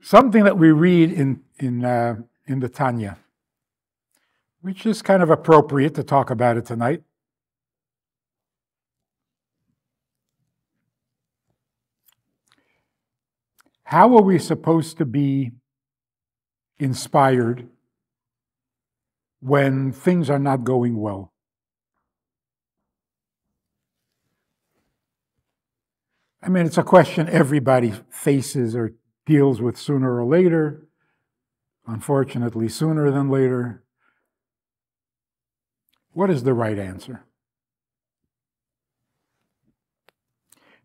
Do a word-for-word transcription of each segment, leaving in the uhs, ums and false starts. something that we read in, in, uh, in the Tanya, which is kind of appropriate to talk about it tonight. How are we supposed to be inspired when things are not going well? I mean, it's a question everybody faces or deals with sooner or later, unfortunately sooner than later. What is the right answer?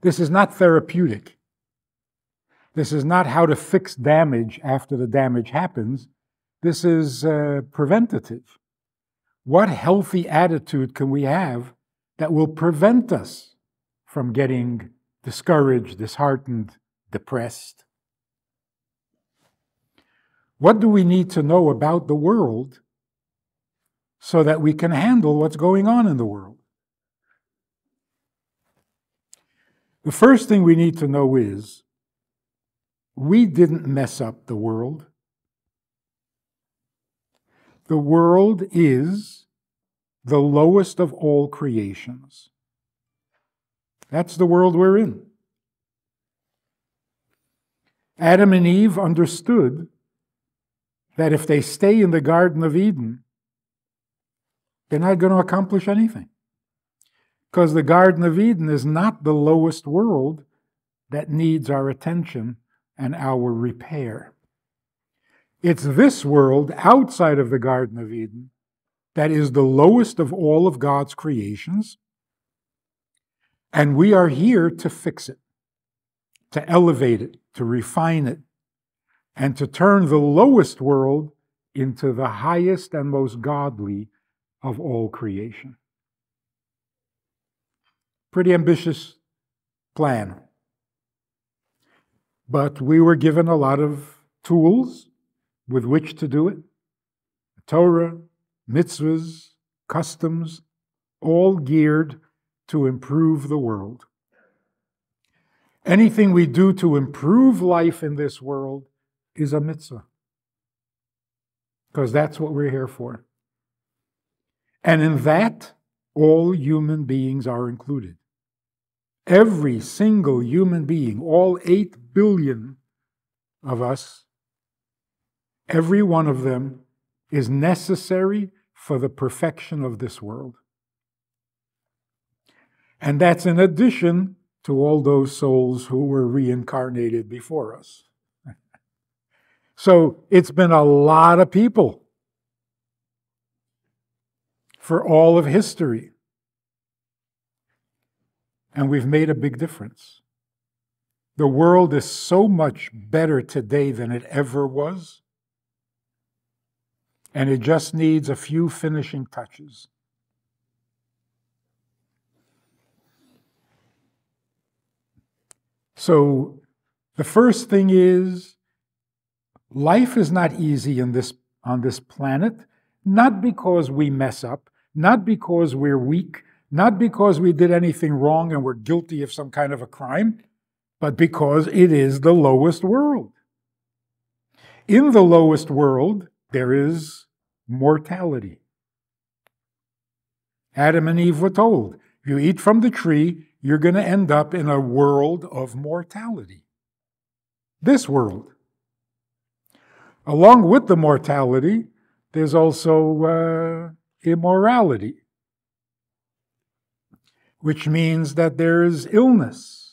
This is not therapeutic. This is not how to fix damage after the damage happens. This is uh, preventative. What healthy attitude can we have that will prevent us from getting discouraged, disheartened, depressed? What do we need to know about the world so that we can handle what's going on in the world? The first thing we need to know is, we didn't mess up the world. The world is the lowest of all creations. That's the world we're in. Adam and Eve understood that if they stay in the Garden of Eden, they're not going to accomplish anything, because the Garden of Eden is not the lowest world that needs our attention and our repair. It's this world outside of the Garden of Eden that is the lowest of all of God's creations, and we are here to fix it, to elevate it, to refine it, and to turn the lowest world into the highest and most godly of all creation. Pretty ambitious plan. But we were given a lot of tools with which to do it. The Torah, mitzvahs, customs, all geared to improve the world. Anything we do to improve life in this world is a mitzvah, because that's what we're here for. And in that, all human beings are included. Every single human being, all eight billion of us, every one of them is necessary for the perfection of this world. And that's in addition to all those souls who were reincarnated before us. So it's been a lot of people for all of history. And we've made a big difference. The world is so much better today than it ever was, and it just needs a few finishing touches. So the first thing is, life is not easy in this, on this planet, not because we mess up, not because we're weak, not because we did anything wrong and we're guilty of some kind of a crime, but because it is the lowest world. In the lowest world, there is mortality. Adam and Eve were told, if you eat from the tree, you're going to end up in a world of mortality. This world. Along with the mortality, there's also uh, immorality, which means that there is illness.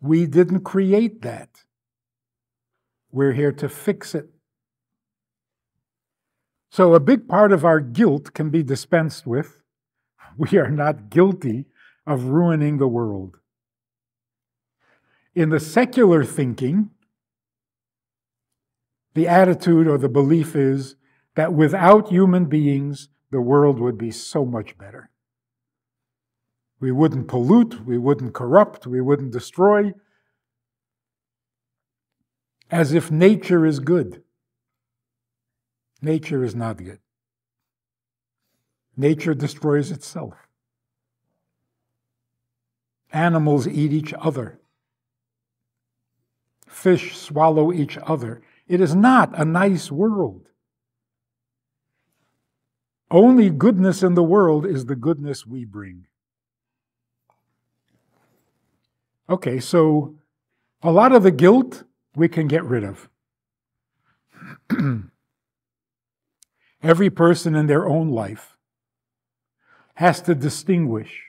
We didn't create that. We're here to fix it. So a big part of our guilt can be dispensed with. We are not guilty of ruining the world. In the secular thinking, the attitude or the belief is that without human beings, the world would be so much better. We wouldn't pollute, we wouldn't corrupt, we wouldn't destroy, as if nature is good. Nature is not good. Nature destroys itself. Animals eat each other. Fish swallow each other. It is not a nice world. Only goodness in the world is the goodness we bring. Okay, so a lot of the guilt we can get rid of. Every person in their own life has to distinguish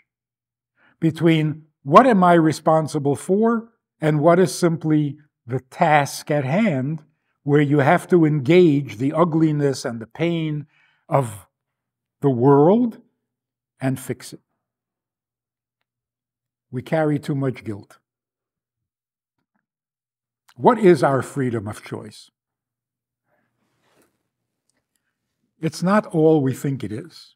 between what am I responsible for and what is simply the task at hand, where you have to engage the ugliness and the pain of the world and fix it. We carry too much guilt. What is our freedom of choice? It's not all we think it is.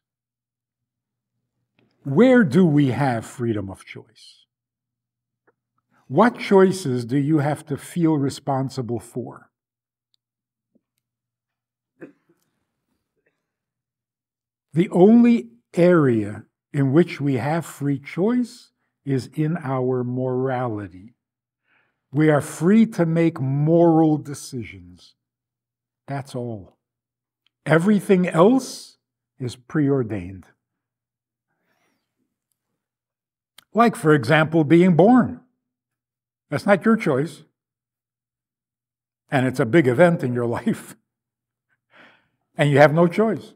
Where do we have freedom of choice? What choices do you have to feel responsible for? The only area in which we have free choice is in our morality. We are free to make moral decisions. That's all. Everything else is preordained. Like, for example, being born. That's not your choice. And it's a big event in your life. And you have no choice.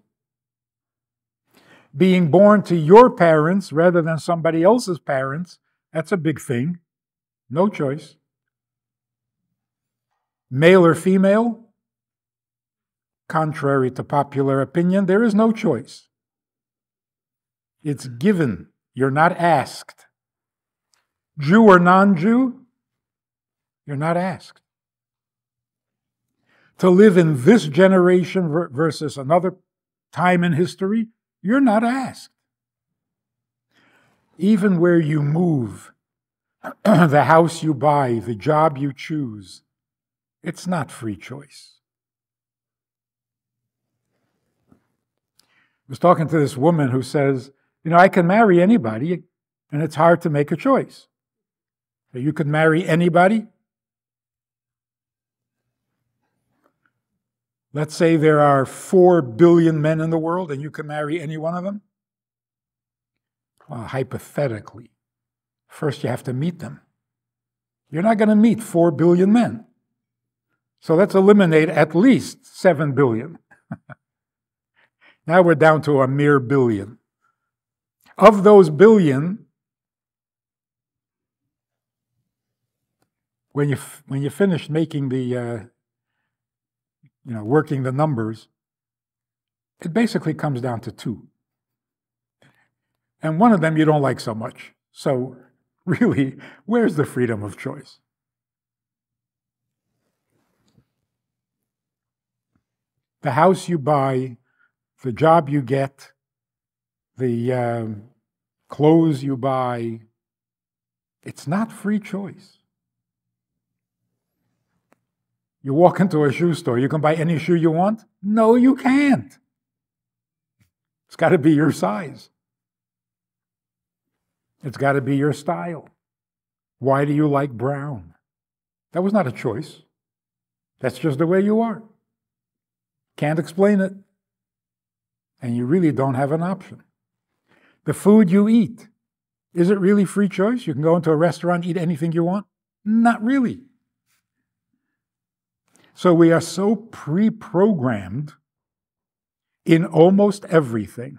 Being born to your parents rather than somebody else's parents, that's a big thing. No choice. Male or female, contrary to popular opinion, there is no choice. It's given. You're not asked. Jew or non-Jew, you're not asked. To live in this generation versus another time in history, you're not asked. Even where you move, the house you buy, the job you choose, it's not free choice. I was talking to this woman who says, you know, I can marry anybody, and it's hard to make a choice. So you could marry anybody? Let's say there are four billion men in the world, and you can marry any one of them? Well, hypothetically, first you have to meet them. You're not going to meet four billion men. So let's eliminate at least seven billion. Now we're down to a mere billion. Of those billion, when you when you finish making the uh, you know working the numbers, it basically comes down to two. And one of them you don't like so much. So really, where's the freedom of choice? The house you buy, the job you get, the uh, clothes you buy, it's not free choice. You walk into a shoe store, you can buy any shoe you want? No, you can't. It's got to be your size. It's got to be your style. Why do you like brown? That was not a choice. That's just the way you are. Can't explain it. And you really don't have an option. The food you eat, is it really free choice? You can go into a restaurant, eat anything you want? Not really. So we are so pre-programmed in almost everything.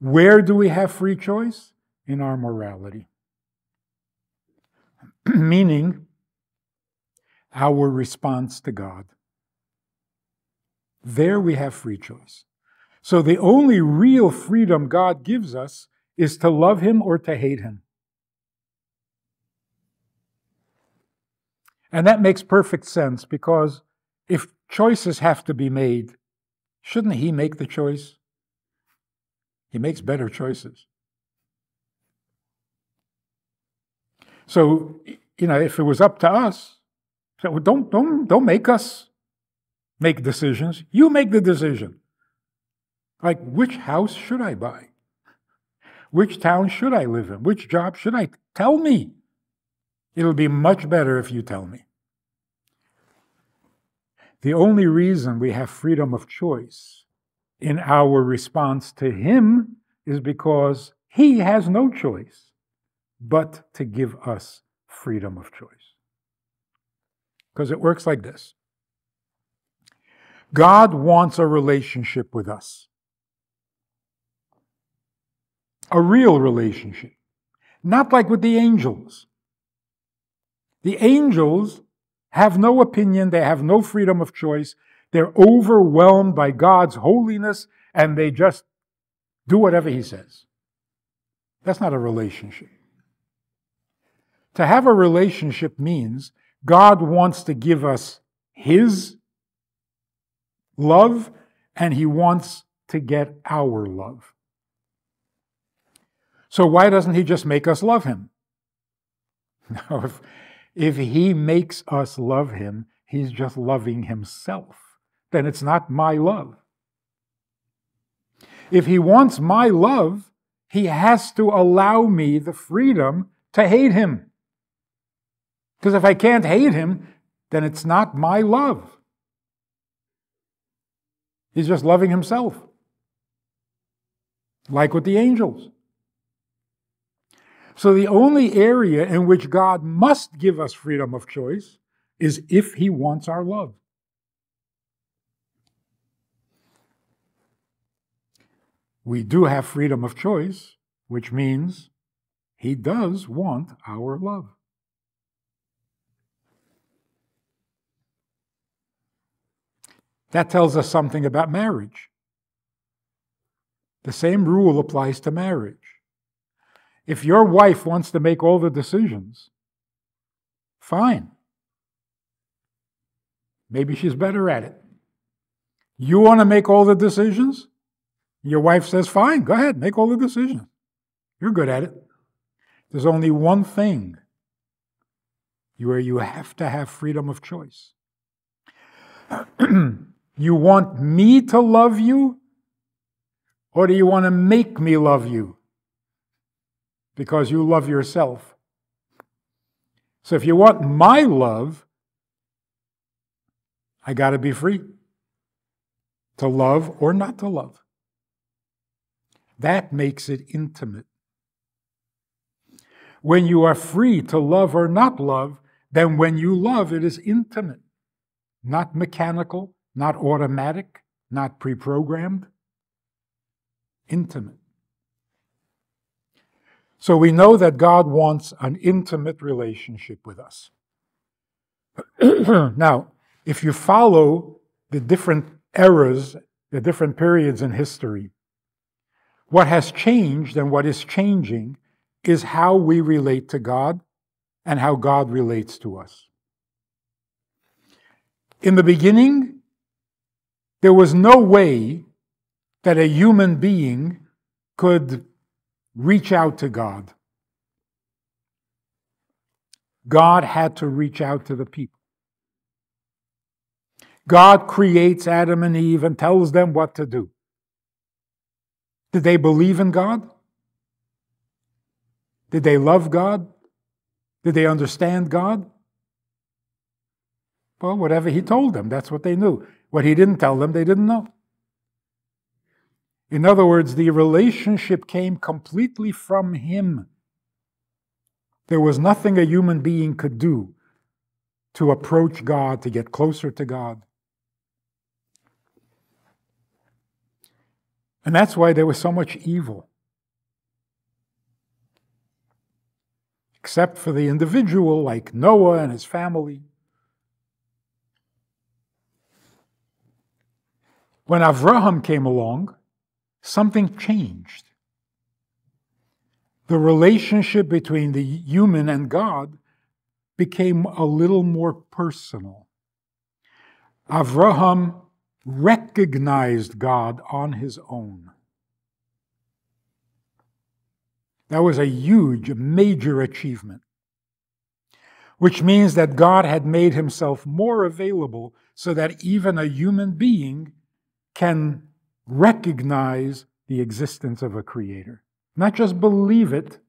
Where do we have free choice? In our morality. Meaning, our response to God. There we have free choice. So the only real freedom God gives us is to love him or to hate him. And that makes perfect sense, because if choices have to be made, shouldn't he make the choice? He makes better choices. So, you know, if it was up to us, well, don't, don't, don't make us make decisions. You make the decision. Like, which house should I buy? Which town should I live in? Which job should I? Tell me. It'll be much better if you tell me. The only reason we have freedom of choice in our response to him is because he has no choice but to give us freedom of choice. Because it works like this. God wants a relationship with us. A real relationship. Not like with the angels. The angels have no opinion, they have no freedom of choice, they're overwhelmed by God's holiness, and they just do whatever he says. That's not a relationship. To have a relationship means God wants to give us his love, and he wants to get our love. So why doesn't he just make us love him? No, if, if he makes us love him, he's just loving himself. Then it's not my love. If he wants my love, he has to allow me the freedom to hate him. Because if I can't hate him, then it's not my love. He's just loving himself. Like with the angels. So the only area in which God must give us freedom of choice is if he wants our love. We do have freedom of choice, which means he does want our love. That tells us something about marriage. The same rule applies to marriage. If your wife wants to make all the decisions, fine. Maybe she's better at it. You want to make all the decisions? Your wife says, fine, go ahead, make all the decisions. You're good at it. There's only one thing where you have to have freedom of choice. You want me to love you, or do you want to make me love you? Because you love yourself. So if you want my love, I got to be free to love or not to love. That makes it intimate. When you are free to love or not love, then when you love, it is intimate. Not mechanical, not automatic, not pre-programmed. Intimate. So we know that God wants an intimate relationship with us. Now, if you follow the different eras, the different periods in history, what has changed and what is changing is how we relate to God and how God relates to us. In the beginning, there was no way that a human being could reach out to God. God had to reach out to the people. God creates Adam and Eve and tells them what to do. Did they believe in God? Did they love God? Did they understand God? Well, whatever he told them, that's what they knew. What he didn't tell them, they didn't know. In other words, the relationship came completely from him. There was nothing a human being could do to approach God, to get closer to God. And that's why there was so much evil. Except for the individual, like Noah and his family. When Avraham came along, something changed. The relationship between the human and God became a little more personal. Avraham recognized God on his own. That was a huge, major achievement, which means that God had made himself more available so that even a human being can recognize the existence of a creator. Not just believe it,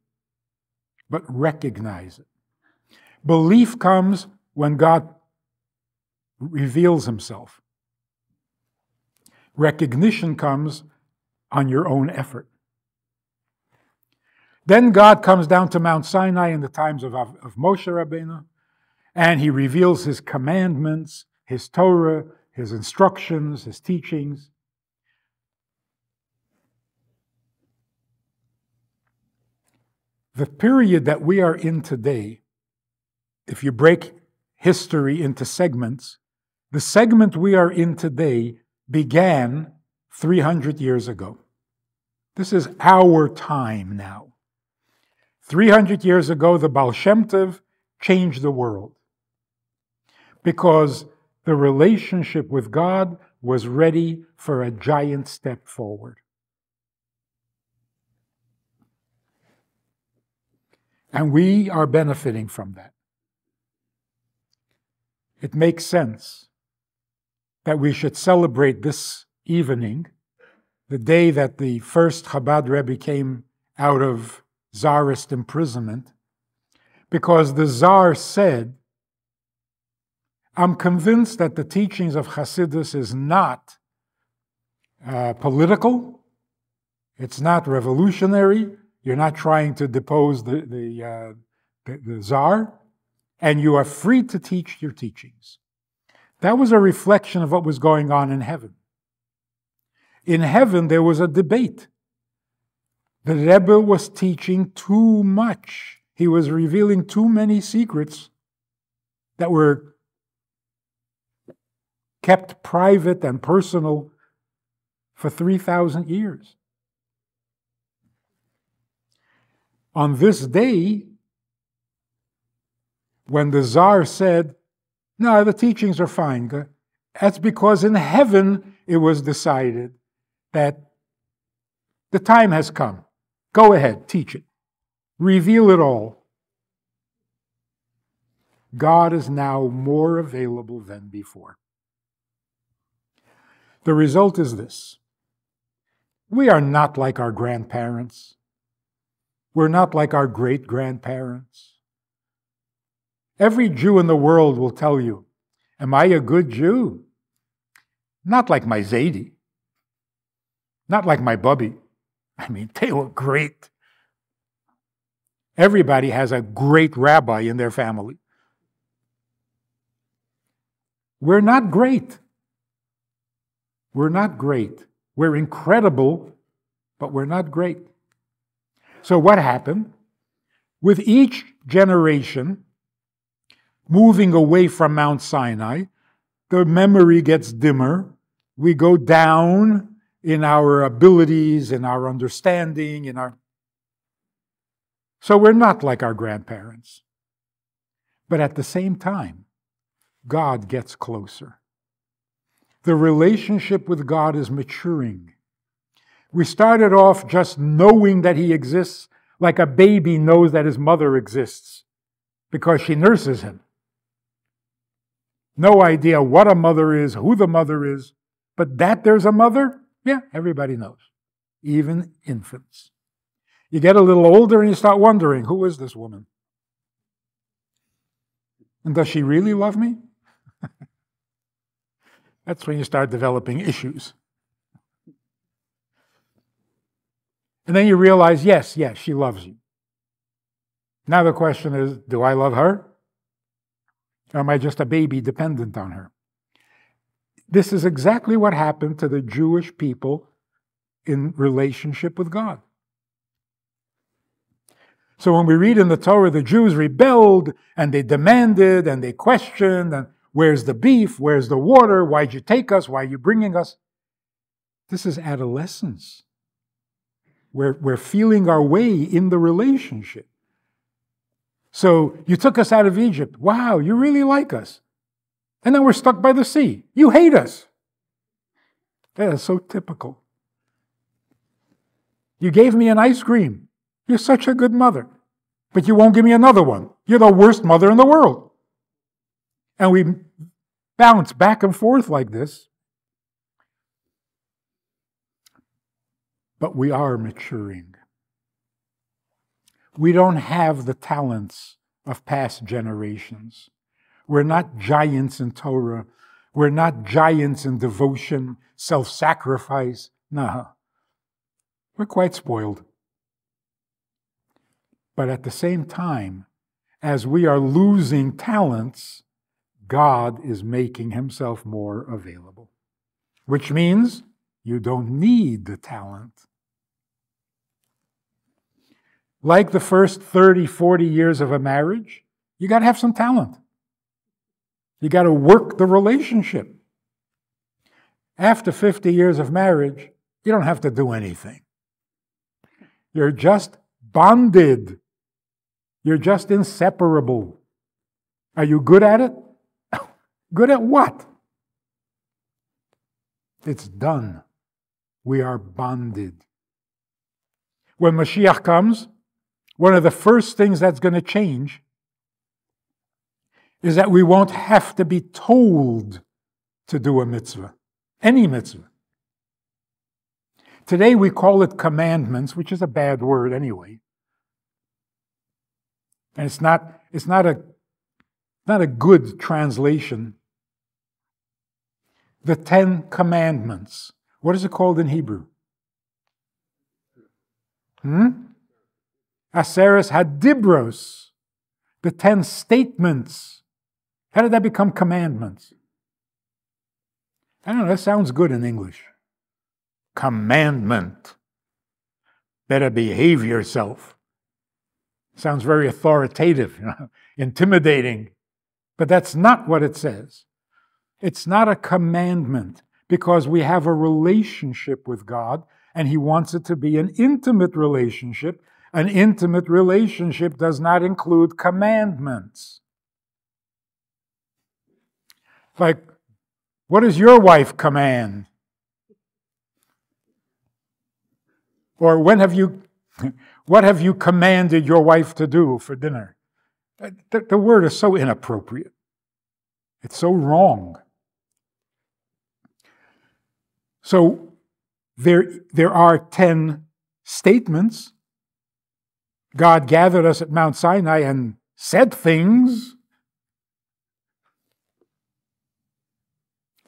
but recognize it. Belief comes when God reveals himself. Recognition comes on your own effort. Then God comes down to Mount Sinai in the times of, of Moshe Rabbeinu, and he reveals his commandments, his Torah, his instructions, his teachings. The period that we are in today, if you break history into segments, the segment we are in today began three hundred years ago. This is our time now. three hundred years ago, the Baal Shem Tov changed the world because the relationship with God was ready for a giant step forward. And we are benefiting from that. It makes sense that we should celebrate this evening, the day that the first Chabad Rebbe came out of Tsarist imprisonment, because the Tsar said, I'm convinced that the teachings of Hasidus is not uh, political, it's not revolutionary, you're not trying to depose the, the, uh, the, the Tsar, and you are free to teach your teachings. That was a reflection of what was going on in heaven. In heaven, there was a debate. The Rebbe was teaching too much. He was revealing too many secrets that were kept private and personal for three thousand years. On this day, when the Tsar said, no, the teachings are fine, that's because in heaven it was decided that the time has come. Go ahead, teach it. Reveal it all. God is now more available than before. The result is this. We are not like our grandparents. We're not like our great-grandparents. Every Jew in the world will tell you, am I a good Jew? Not like my Zaidi. Not like my Bubby. I mean, they were great. Everybody has a great rabbi in their family. We're not great. We're not great. We're incredible, but we're not great. So what happened? With each generation moving away from Mount Sinai, the memory gets dimmer. We go down in our abilities, in our understanding, in our... So we're not like our grandparents. But at the same time, God gets closer. The relationship with God is maturing. We started off just knowing that He exists, like a baby knows that his mother exists, because she nurses him. No idea what a mother is, who the mother is, but that there's a mother, yeah, everybody knows, even infants. You get a little older and you start wondering, who is this woman? And does she really love me? That's when you start developing issues. And then you realize, yes, yes, she loves you. Now the question is, do I love her? Or am I just a baby dependent on her? This is exactly what happened to the Jewish people in relationship with God. So when we read in the Torah, the Jews rebelled, and they demanded, and they questioned, and where's the beef? Where's the water? Why'd you take us? Why are you bringing us? This is adolescence. We're, we're feeling our way in the relationship. So you took us out of Egypt. Wow, you really like us. And then we're stuck by the sea. You hate us. That is so typical. You gave me an ice cream. You're such a good mother. But you won't give me another one. You're the worst mother in the world. And we bounce back and forth like this. But we are maturing. We don't have the talents of past generations. We're not giants in Torah. We're not giants in devotion, self-sacrifice. Nah. We're quite spoiled. But at the same time, as we are losing talents, God is making himself more available. Which means you don't need the talent. Like the first thirty, forty years of a marriage, you got to have some talent. You got to work the relationship. After fifty years of marriage, you don't have to do anything. You're just bonded. You're just inseparable. Are you good at it? Good at what? It's done. We are bonded. When Mashiach comes, one of the first things that's going to change is that we won't have to be told to do a mitzvah, any mitzvah. Today we call it commandments, which is a bad word anyway. And it's not, it's not a, not a good translation. The Ten Commandments. What is it called in Hebrew? Hmm? Aseres Hadibros. The Ten Statements. How did that become commandments? I don't know, that sounds good in English. Commandment. Better behave yourself. Sounds very authoritative, you know, intimidating. But that's not what it says. It's not a commandment, because we have a relationship with God, and he wants it to be an intimate relationship. An intimate relationship does not include commandments. Like, what does your wife command? Or when have you, what have you commanded your wife to do for dinner? The, the word is so inappropriate. It's so wrong. So there, there are ten statements. God gathered us at Mount Sinai and said things,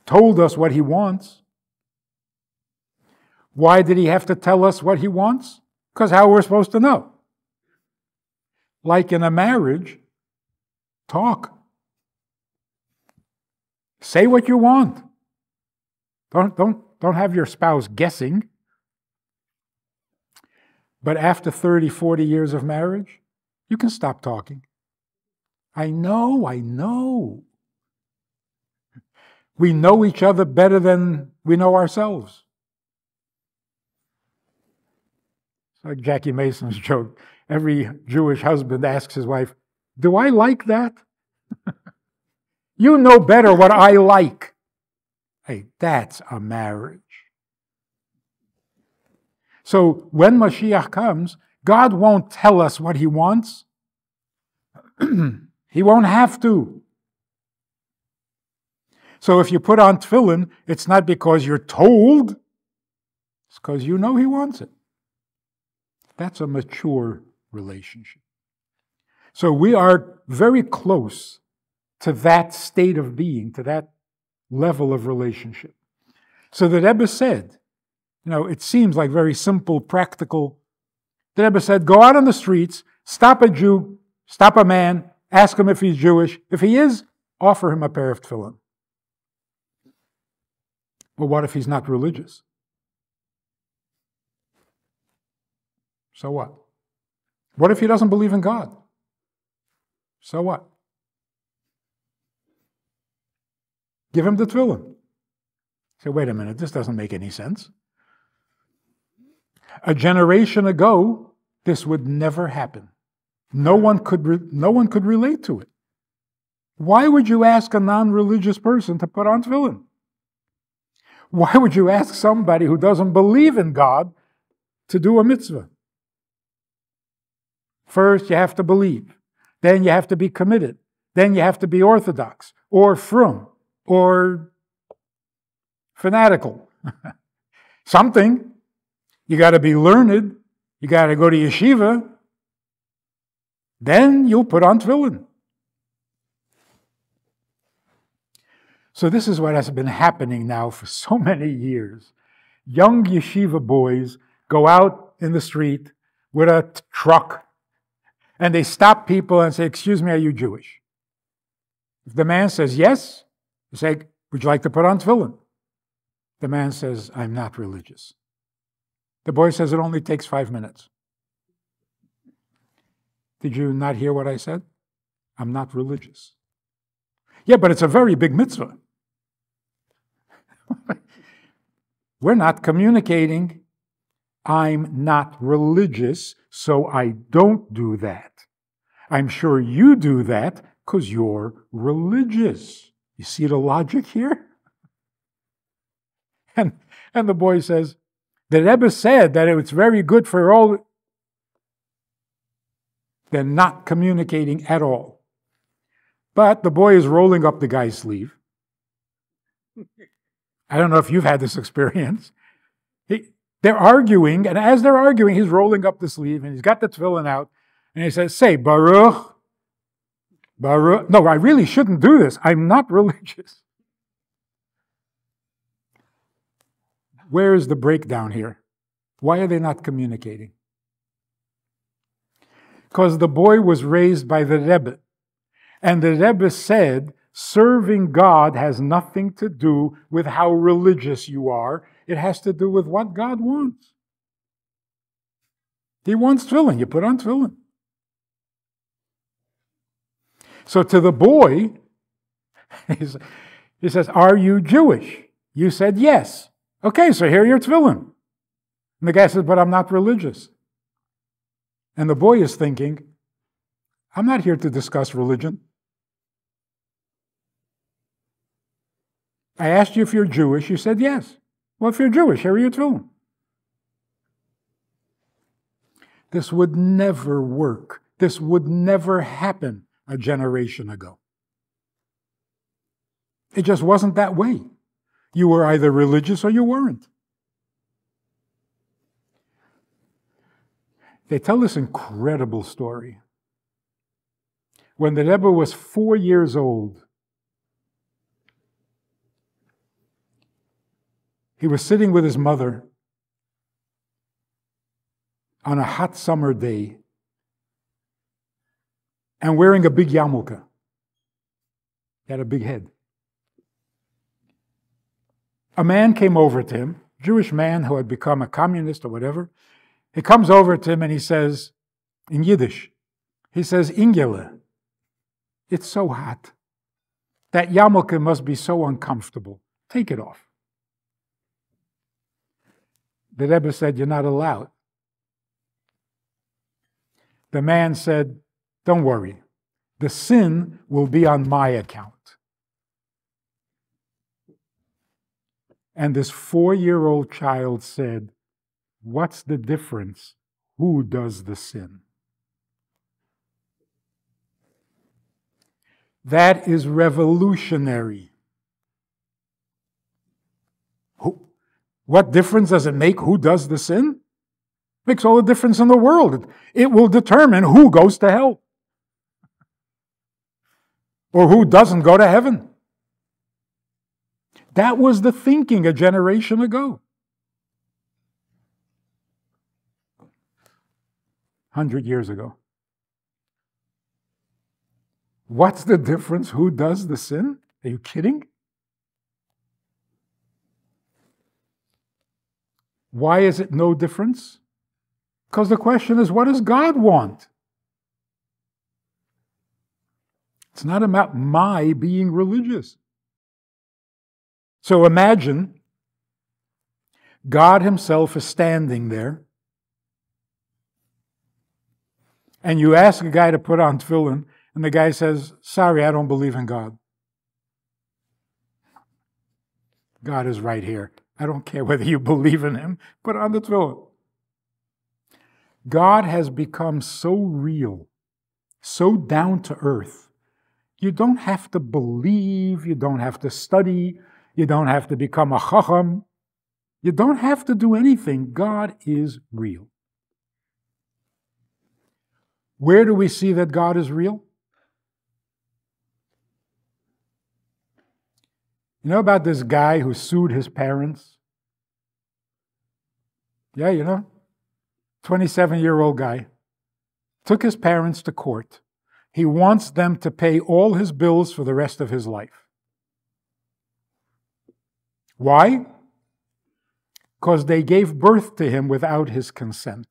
told us what he wants. Why did he have to tell us what he wants? Because how we're supposed to know. Like in a marriage, talk. Say what you want. Don't, don't, don't have your spouse guessing. But after thirty, forty years of marriage, you can stop talking. I know, I know. We know each other better than we know ourselves. It's like Jackie Mason's joke. Every Jewish husband asks his wife, "Do I like that?" You know better what I like. Hey, that's a marriage. So when Mashiach comes, God won't tell us what he wants. He won't have to. So if you put on tefillin, it's not because you're told. It's because you know he wants it. That's a mature relationship. So we are very close to that state of being, to that level of relationship. So the Rebbe said, you know, it seems like very simple, practical. The Rebbe said, go out on the streets, stop a Jew, stop a man, ask him if he's Jewish. If he is, offer him a pair of tefillin. Well, what if he's not religious? So what? What if he doesn't believe in God? So what? Give him the tefillin. Say, wait a minute, this doesn't make any sense. A generation ago, this would never happen. No one could, no one could relate to it. Why would you ask a non-religious person to put on tefillin? Why would you ask somebody who doesn't believe in God to do a mitzvah? First, you have to believe. Then you have to be committed. Then you have to be orthodox, or frum, or fanatical. Something. You got to be learned. You got to go to yeshiva. Then you'll put on tefillin. So this is what has been happening now for so many years. Young yeshiva boys go out in the street with a truck, and they stop people and say, "Excuse me, are you Jewish?" If the man says yes, they say, "Would you like to put on tefillin?" The man says, "I'm not religious." The boy says, "It only takes five minutes. Did you not hear what I said? I'm not religious." "Yeah, but it's a very big mitzvah." We're not communicating. I'm not religious, so I don't do that. I'm sure you do that because you're religious. You see the logic here? And, and the boy says, "The Rebbe said that it's very good for all." They're not communicating at all. But the boy is rolling up the guy's sleeve. I don't know if you've had this experience. He, they're arguing, and as they're arguing, he's rolling up the sleeve, and he's got the tefillin out, and he says, "Say, Baruch, Baruch. No, I really shouldn't do this. I'm not religious." Where is the breakdown here? Why are they not communicating? Because the boy was raised by the Rebbe. And the Rebbe said, serving God has nothing to do with how religious you are. It has to do with what God wants. He wants tefillin. You put on tefillin. So to the boy, he says, "Are you Jewish? You said yes. Okay, so here are your tefillin." And the guy says, "But I'm not religious." And the boy is thinking, "I'm not here to discuss religion. I asked you if you're Jewish. You said yes. Well, if you're Jewish, here are your tefillin." This would never work. This would never happen a generation ago. It just wasn't that way. You were either religious or you weren't. They tell this incredible story. When the Rebbe was four years old, he was sitting with his mother on a hot summer day and wearing a big yarmulke. He had a big head. A man came over to him, a Jewish man who had become a communist or whatever. He comes over to him and he says, in Yiddish, he says, "Ingele, it's so hot. That yarmulke must be so uncomfortable. Take it off." The Rebbe said, "You're not allowed." The man said, "Don't worry. The sin will be on my account." And this four-year-old child said, "What's the difference? Who does the sin?" That is revolutionary. Who, what difference does it make? Who does the sin? It makes all the difference in the world. It, it will determine who goes to hell or who doesn't go to heaven. That was the thinking a generation ago. Hundred years ago. What's the difference? Who does the sin? Are you kidding? Why is it no difference? Because the question is, what does God want? It's not about my being religious. So imagine God himself is standing there, and you ask a guy to put on tefillin, and the guy says, "Sorry, I don't believe in God." God is right here. I don't care whether you believe in him. Put on the tefillin. God has become so real, so down to earth. You don't have to believe. You don't have to study. You don't have to become a chacham. You don't have to do anything. God is real. Where do we see that God is real? You know about this guy who sued his parents? Yeah, you know? twenty-seven-year-old guy. Took his parents to court. He wants them to pay all his bills for the rest of his life. Why? Because they gave birth to him without his consent.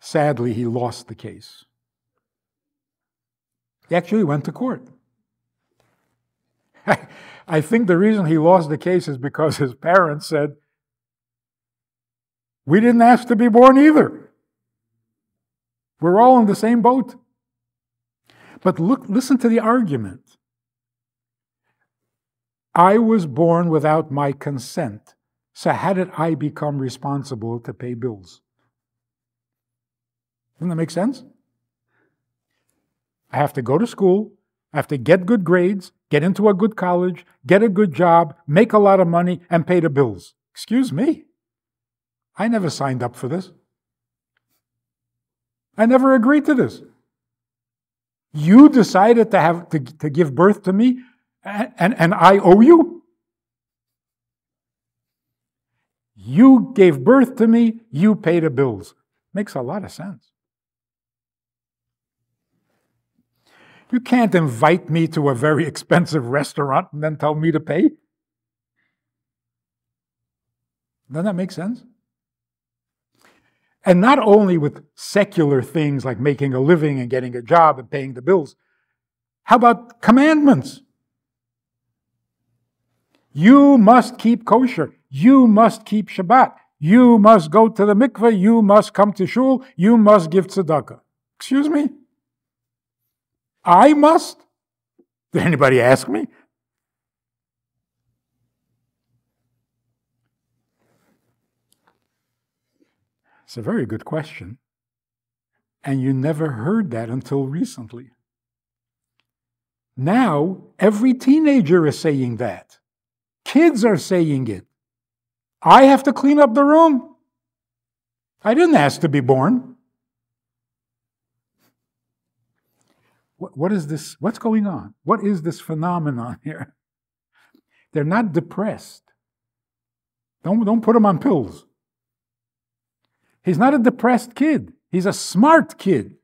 Sadly, he lost the case. He actually went to court. I think the reason he lost the case is because his parents said, "We didn't ask to be born either. We're all in the same boat." But look, listen to the argument. I was born without my consent, so how did I become responsible to pay bills? Doesn't that make sense? I have to go to school, I have to get good grades, get into a good college, get a good job, make a lot of money, and pay the bills. Excuse me. I never signed up for this. I never agreed to this. You decided to have to, to give birth to me, and, and I owe you? You gave birth to me, you pay the bills. Makes a lot of sense. You can't invite me to a very expensive restaurant and then tell me to pay. Doesn't that make sense? And not only with secular things like making a living and getting a job and paying the bills. How about commandments? You must keep kosher. You must keep Shabbat. You must go to the mikveh. You must come to shul. You must give tzedakah. Excuse me? I must? Did anybody ask me? It's a very good question, and you never heard that until recently. Now, every teenager is saying that. Kids are saying it. I have to clean up the room. I didn't ask to be born. What, what is this? What's going on? What is this phenomenon here? They're not depressed. Don't, don't put them on pills. He's not a depressed kid. He's a smart kid.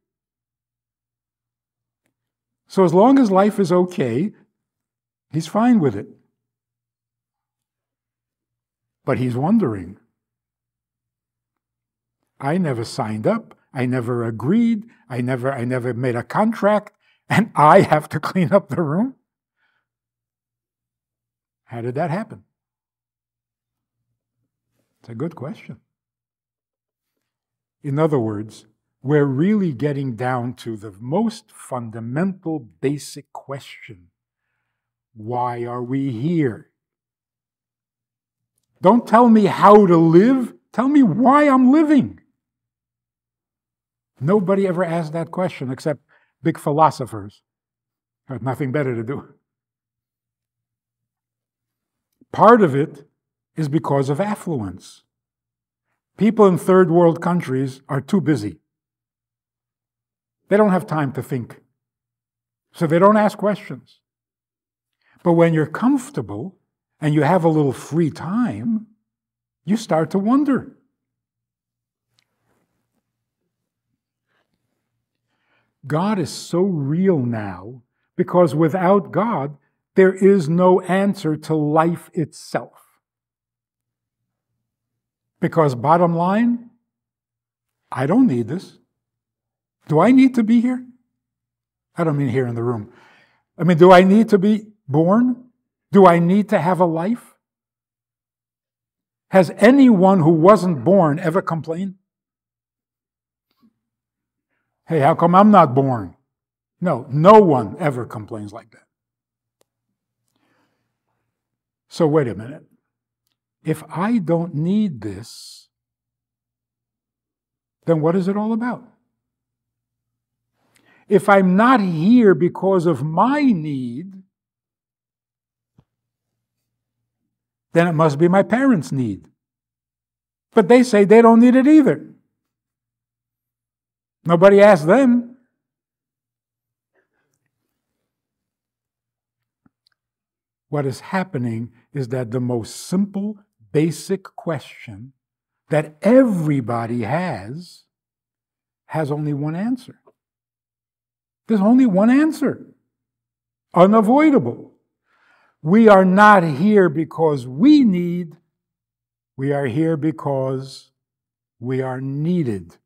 So as long as life is okay, he's fine with it. But he's wondering. I never signed up. I never agreed. I never, I never made a contract. And I have to clean up the room? How did that happen? It's a good question. In other words, we're really getting down to the most fundamental, basic question. Why are we here? Don't tell me how to live. Tell me why I'm living. Nobody ever asked that question except big philosophers who had nothing better to do. Part of it is because of affluence. People in third world countries are too busy. They don't have time to think. So they don't ask questions. But when you're comfortable and you have a little free time, you start to wonder. God is so real now because without God, there is no answer to life itself. Because bottom line, I don't need this. Do I need to be here? I don't mean here in the room. I mean, do I need to be born? Do I need to have a life? Has anyone who wasn't born ever complained? Hey, how come I'm not born? No, no one ever complains like that. So wait a minute. If I don't need this, then what is it all about? If I'm not here because of my need, then it must be my parents' need. But they say they don't need it either. Nobody asked them. what is happening is that the most simple, basic question that everybody has, has only one answer. There's only one answer. Unavoidable. We are not here because we need, we are here because we are needed.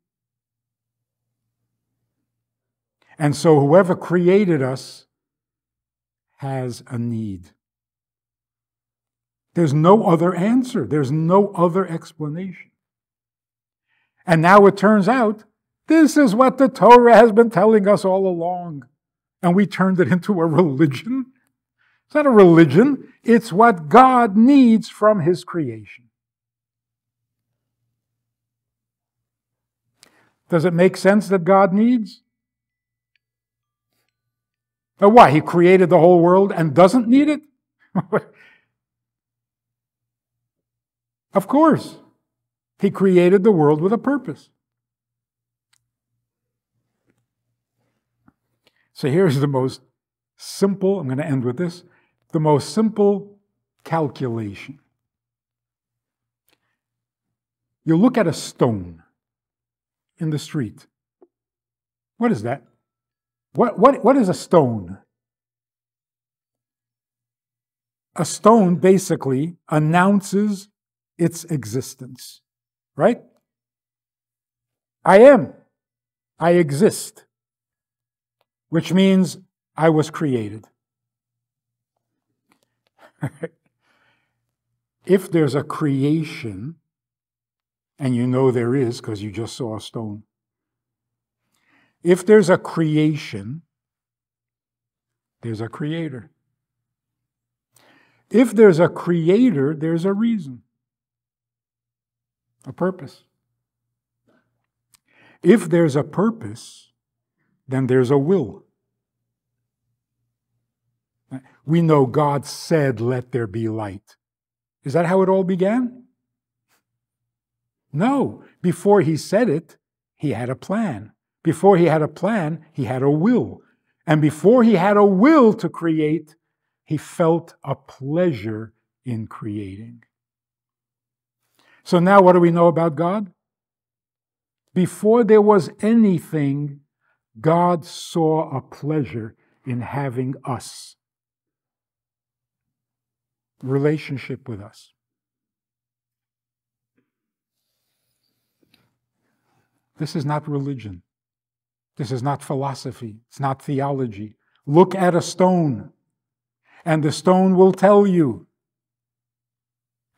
And so whoever created us has a need. There's no other answer. There's no other explanation. And now it turns out, this is what the Torah has been telling us all along. And we turned it into a religion. It's not a religion. It's what God needs from his creation. Does it make sense that God needs? But why? He created the whole world and doesn't need it? Of course. He created the world with a purpose. So here's the most simple, I'm going to end with this, the most simple calculation. You look at a stone in the street. What is that? What, what, what is a stone? A stone basically announces its existence, right? I am. I exist. Which means I was created. If there's a creation, and you know there is because you just saw a stone. If there's a creation, there's a creator. If there's a creator, there's a reason, a purpose. If there's a purpose, then there's a will. We know God said, "Let there be light." Is that how it all began? No. Before he said it, he had a plan. Before he had a plan, he had a will. And before he had a will to create, he felt a pleasure in creating. So now what do we know about God? Before there was anything, God saw a pleasure in having us. Relationship with us. This is not religion. This is not philosophy. It's not theology. Look at a stone, and the stone will tell you.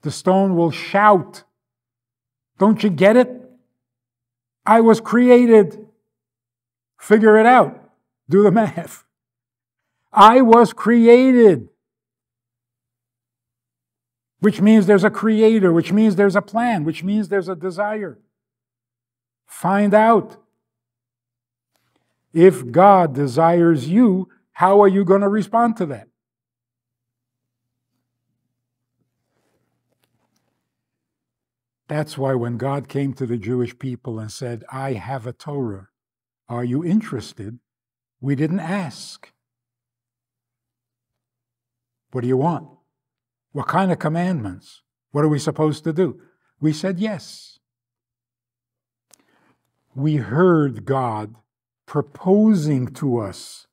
The stone will shout. Don't you get it? I was created. Figure it out. Do the math. I was created. Which means there's a creator, which means there's a plan, which means there's a desire. Find out. If God desires you, how are you going to respond to that? That's why when God came to the Jewish people and said, "I have a Torah. Are you interested?" we didn't ask. What do you want? What kind of commandments? What are we supposed to do? We said yes. We heard God proposing to us.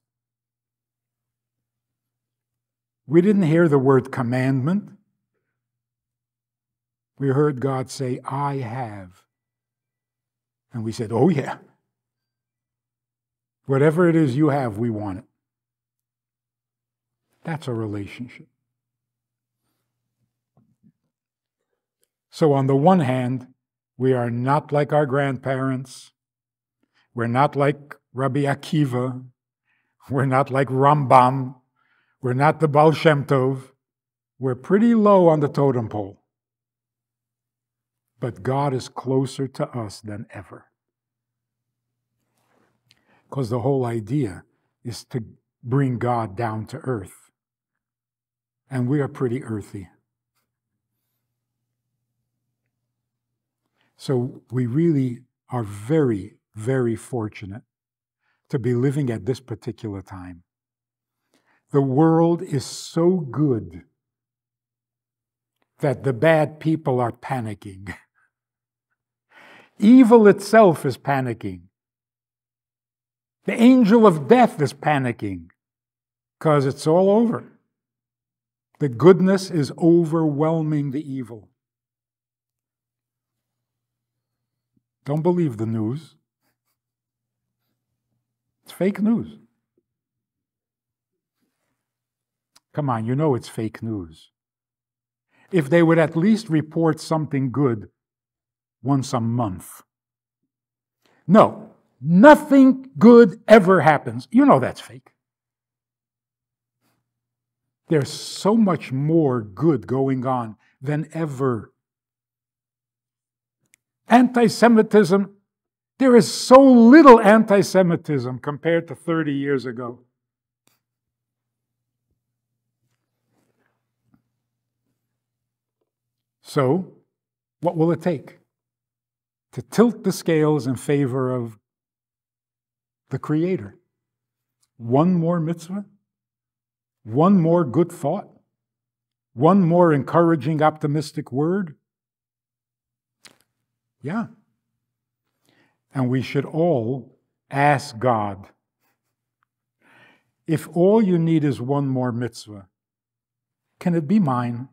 We didn't hear the word commandment. We heard God say, "I have." And we said, "Oh yeah. Whatever it is you have, we want it." That's a relationship. So on the one hand, we are not like our grandparents. We're not like Rabbi Akiva. We're not like Rambam. We're not the Baal Shem Tov. We're pretty low on the totem pole. But God is closer to us than ever. Because the whole idea is to bring God down to earth. And we are pretty earthy. So we really are very, very fortunate to be living at this particular time. The world is so good that the bad people are panicking. Evil itself is panicking. The angel of death is panicking because it's all over. The goodness is overwhelming the evil. Don't believe the news. It's fake news. Come on, you know it's fake news. If they would at least report something good once a month. No, nothing good ever happens. You know that's fake. There's so much more good going on than ever. Anti-Semitism, there is so little anti-Semitism compared to thirty years ago. So, what will it take to tilt the scales in favor of the Creator? One more mitzvah? One more good thought? One more encouraging, optimistic word? Yeah. And we should all ask God, if all you need is one more mitzvah, can it be mine?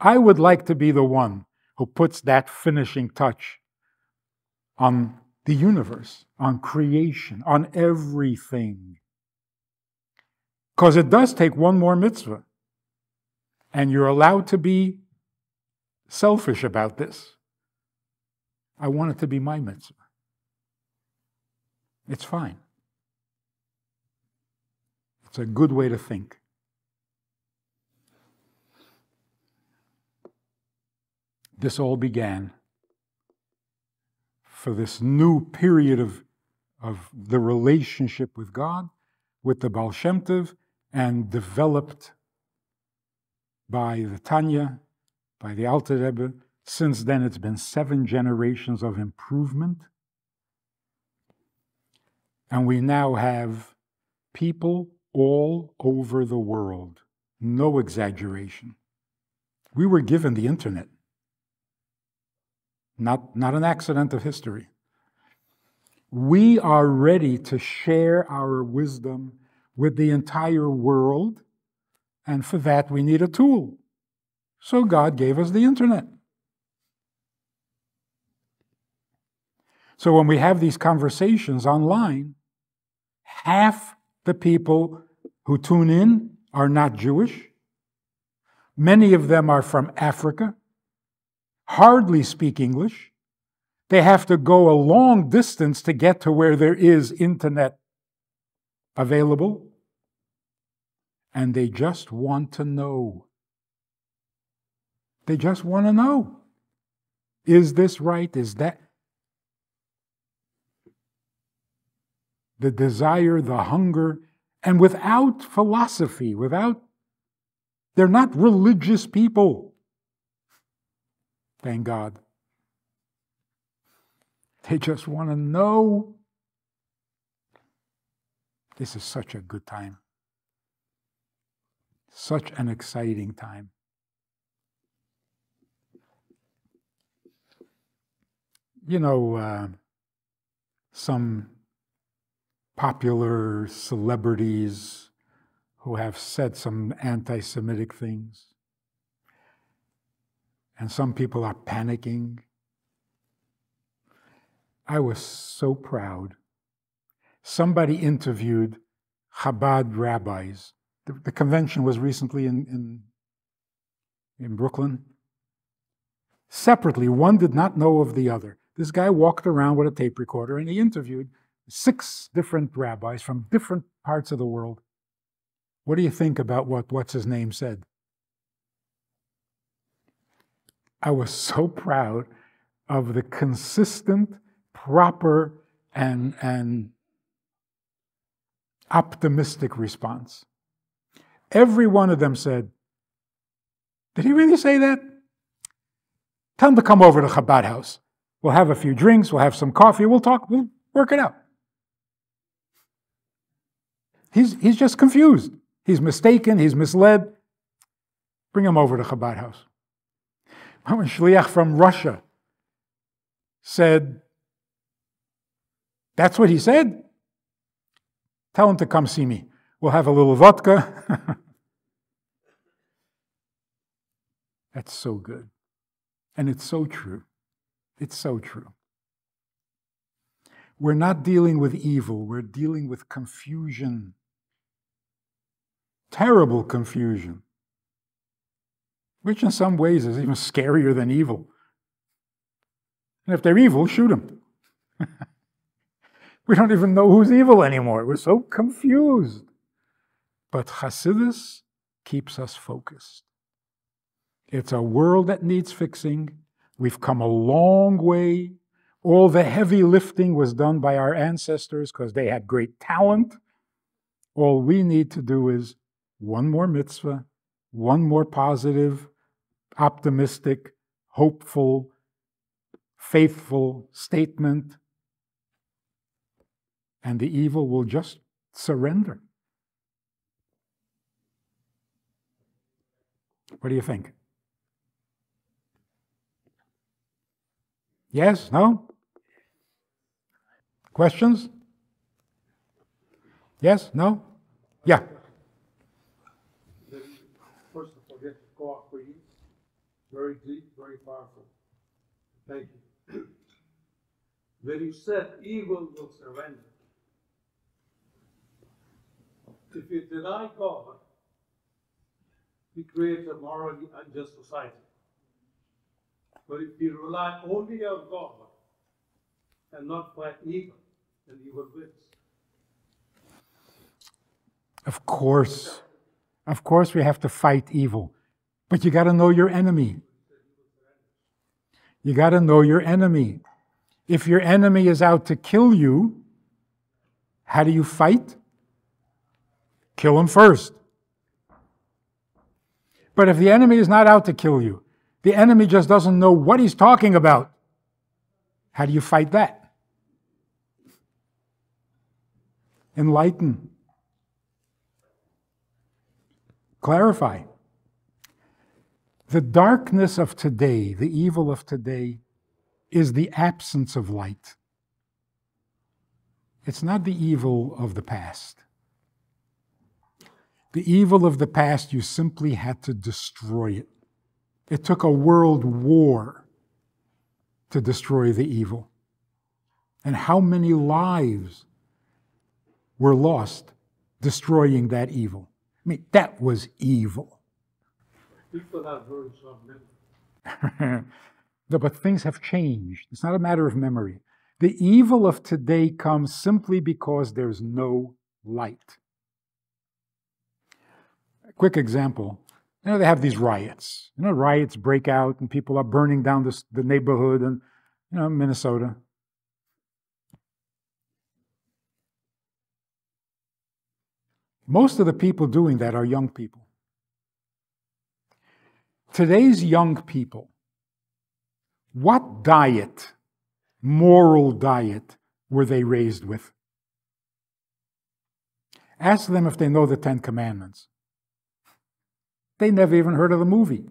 I would like to be the one who puts that finishing touch on the universe, on creation, on everything. Because it does take one more mitzvah. And you're allowed to be selfish about this. I want it to be my mitzvah. It's fine. It's a good way to think. This all began for this new period of, of the relationship with God, with the Baal Shem Tov, and developed by the Tanya, by the Alter Rebbe. Since then, it's been seven generations of improvement. And we now have people all over the world. No exaggeration. We were given the internet. Not, not an accident of history. We are ready to share our wisdom with the entire world. And for that, we need a tool. So God gave us the internet. So when we have these conversations online, half the people who tune in are not Jewish. Many of them are from Africa, hardly speak English. They have to go a long distance to get to where there is internet available. And they just want to know. They just want to know. Is this right? Is that? The desire, the hunger, and without philosophy, without, they're not religious people. Thank God. They just want to know. This is such a good time. Such an exciting time. You know, uh, some popular celebrities who have said some anti-Semitic things. And some people are panicking. I was so proud. Somebody interviewed Chabad rabbis. The, the convention was recently in, in, in Brooklyn. Separately, one did not know of the other. This guy walked around with a tape recorder and he interviewed six different rabbis from different parts of the world. What do you think about what what's-his-name said? I was so proud of the consistent, proper, and, and optimistic response. Every one of them said, did he really say that? Tell him to come over to Chabad House. We'll have a few drinks, we'll have some coffee, we'll talk, we'll work it out. He's, he's just confused. He's mistaken. He's misled. Bring him over to Chabad house. When Shliach from Russia said, that's what he said, tell him to come see me. We'll have a little vodka. That's so good. And it's so true. It's so true. We're not dealing with evil. We're dealing with confusion. Terrible confusion. Which in some ways is even scarier than evil. And if they're evil, shoot them. We don't even know who's evil anymore. We're so confused. But Hasidus keeps us focused. It's a world that needs fixing. We've come a long way. All the heavy lifting was done by our ancestors because they had great talent. All we need to do is one more mitzvah, one more positive, optimistic, hopeful, faithful statement, and the evil will just surrender. What do you think? Yes? No? Questions? Yes? No? Yeah. First of all, you have to go off reading. Very deep, very powerful. Thank you. When you said evil will surrender, if you deny God, you create a morally unjust society. But if you rely only on God and not fight evil, then evil wins. Of course. Of course we have to fight evil. But you got to know your enemy. You got to know your enemy. If your enemy is out to kill you, how do you fight? Kill him first. But if the enemy is not out to kill you, the enemy just doesn't know what he's talking about, how do you fight that? Enlighten. Clarify. The darkness of today, the evil of today, is the absence of light. It's not the evil of the past. The evil of the past, you simply had to destroy it. It took a world war to destroy the evil. And how many lives were lost destroying that evil? I mean, that was evil. People have very short memory. No, but things have changed. It's not a matter of memory. The evil of today comes simply because there's no light. A quick example. You know, they have these riots. You know, riots break out and people are burning down this, the neighborhood and, you know, Minnesota. Most of the people doing that are young people. Today's young people, what diet, moral diet, were they raised with? Ask them if they know the Ten Commandments. They never even heard of the movie.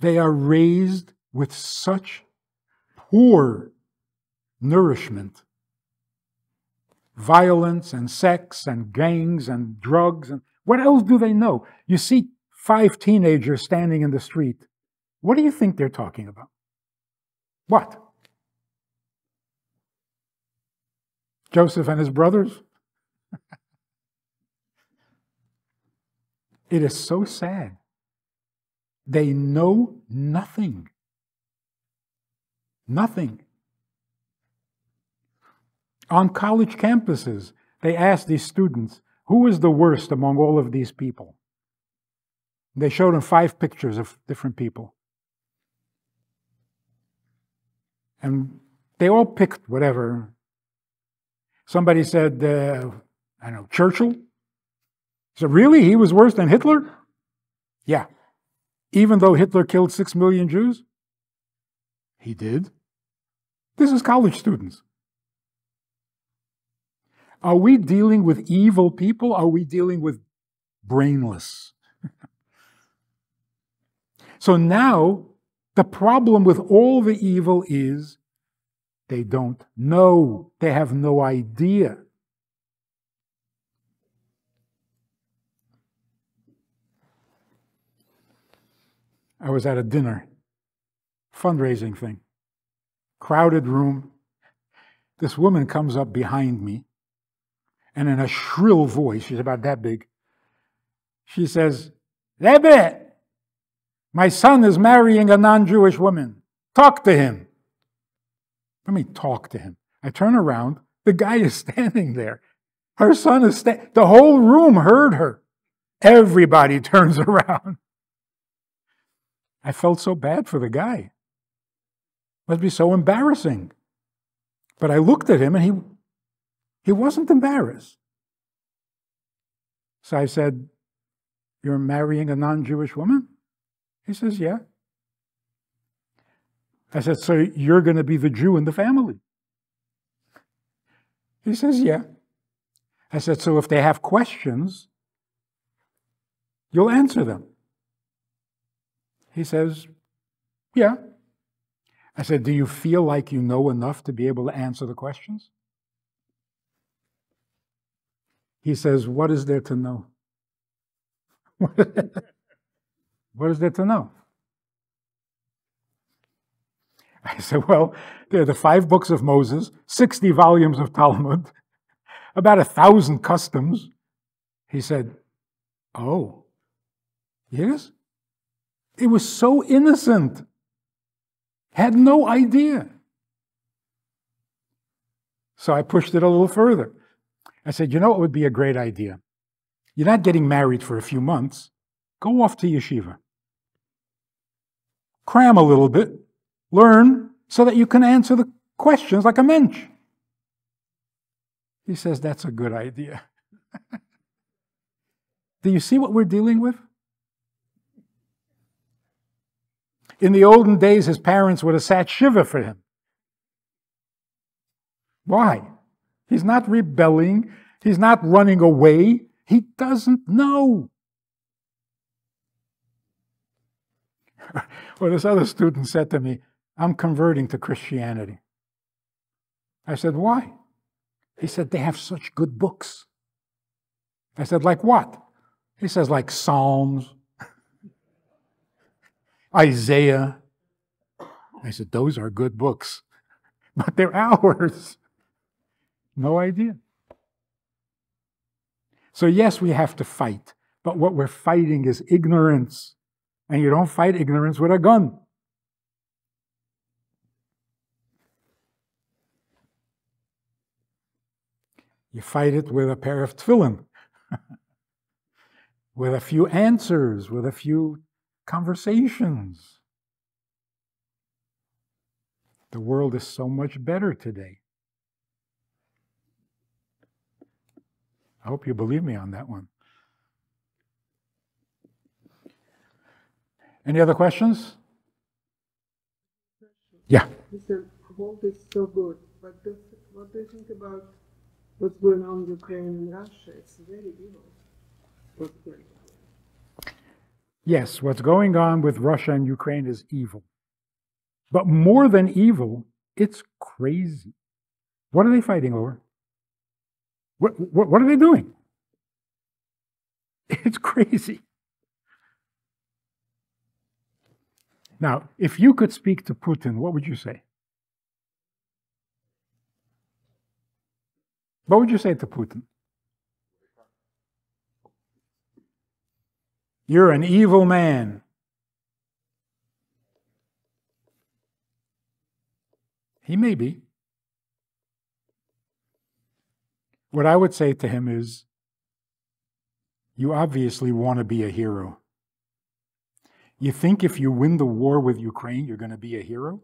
They are raised with such poor nourishment. Violence and sex and gangs and drugs. And what else do they know? You see five teenagers standing in the street. What do you think they're talking about? What? Joseph and his brothers. It is so sad. They know nothing. Nothing. On college campuses, they asked these students, who is the worst among all of these people? They showed them five pictures of different people. And they all picked whatever. Somebody said, uh, I don't know, Churchill? He said, really? He was worse than Hitler? Yeah. Even though Hitler killed six million Jews? He did. This is college students. Are we dealing with evil people? Are we dealing with brainless? So now, the problem with all the evil is they don't know. They have no idea. I was at a dinner, fundraising thing, crowded room. This woman comes up behind me, and in a shrill voice, she's about that big, she says, "Rebbe, my son is marrying a non-Jewish woman. Talk to him." Let me talk to him. I turn around. The guy is standing there. Her son is standing. The whole room heard her. Everybody turns around. I felt so bad for the guy. It must be so embarrassing. But I looked at him and he, he wasn't embarrassed. So I said, "You're marrying a non-Jewish woman?" He says, "Yeah." I said, "So you're going to be the Jew in the family?" He says, "Yeah." I said, "So if they have questions, you'll answer them?" He says, "Yeah." I said, "Do you feel like you know enough to be able to answer the questions?" He says, "What is there to know?" What is there to know? I said, "Well, there are the five books of Moses, sixty volumes of Talmud, about a thousand customs." He said, "Oh, yes?" It was so innocent, had no idea. So I pushed it a little further. I said, "You know what would be a great idea? You're not getting married for a few months. Go off to yeshiva. Cram a little bit, learn, so that you can answer the questions like a mensch." He says, "That's a good idea." Do you see what we're dealing with? In the olden days, his parents would have sat shiva for him. Why? He's not rebelling. He's not running away. He doesn't know. Well, this other student said to me, "I'm converting to Christianity." I said, "Why?" He said, "They have such good books." I said, "Like what?" He says, "Like Psalms, Isaiah." I said, "Those are good books, but they're ours." No idea. So yes, we have to fight, but what we're fighting is ignorance. And you don't fight ignorance with a gun. You fight it with a pair of tefillin, with a few answers, with a few conversations. The world is so much better today. I hope you believe me on that one. Any other questions? Yeah. You said all this is so good, but this, what do you think about what's going on in Ukraine and Russia? It's very evil. What's going on? Yes, what's going on with Russia and Ukraine is evil. But more than evil, it's crazy. What are they fighting over? What, what, what are they doing? It's crazy. Now, if you could speak to Putin, what would you say? What would you say to Putin? "You're an evil man." He may be. What I would say to him is, "You obviously want to be a hero. You think if you win the war with Ukraine, you're going to be a hero?